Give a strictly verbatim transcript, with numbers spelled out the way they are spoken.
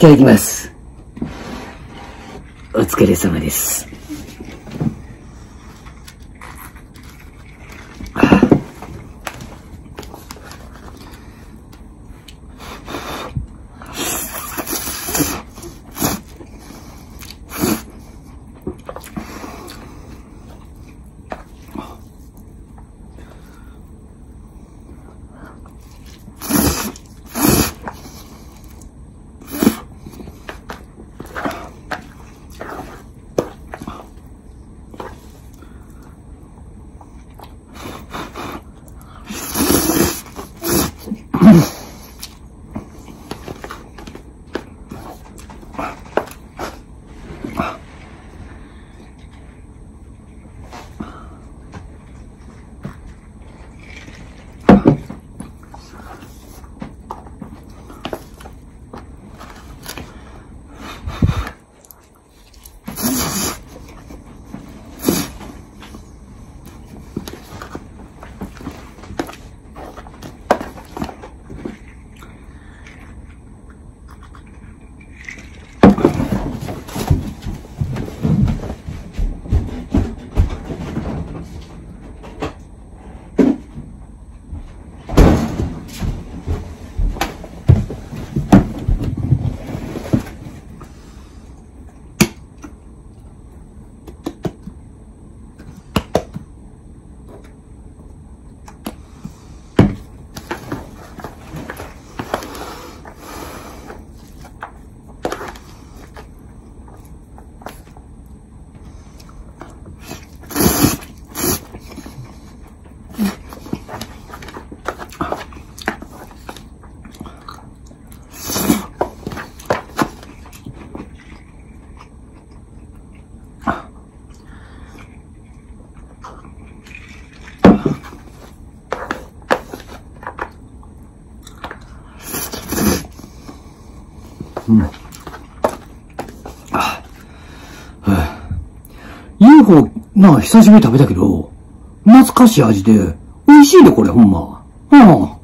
ただきます。お疲れ様です。うん、ああ、ユーフォー なあ久しぶりに食べたけど懐かしい味で美味しいでこれほんま。うん。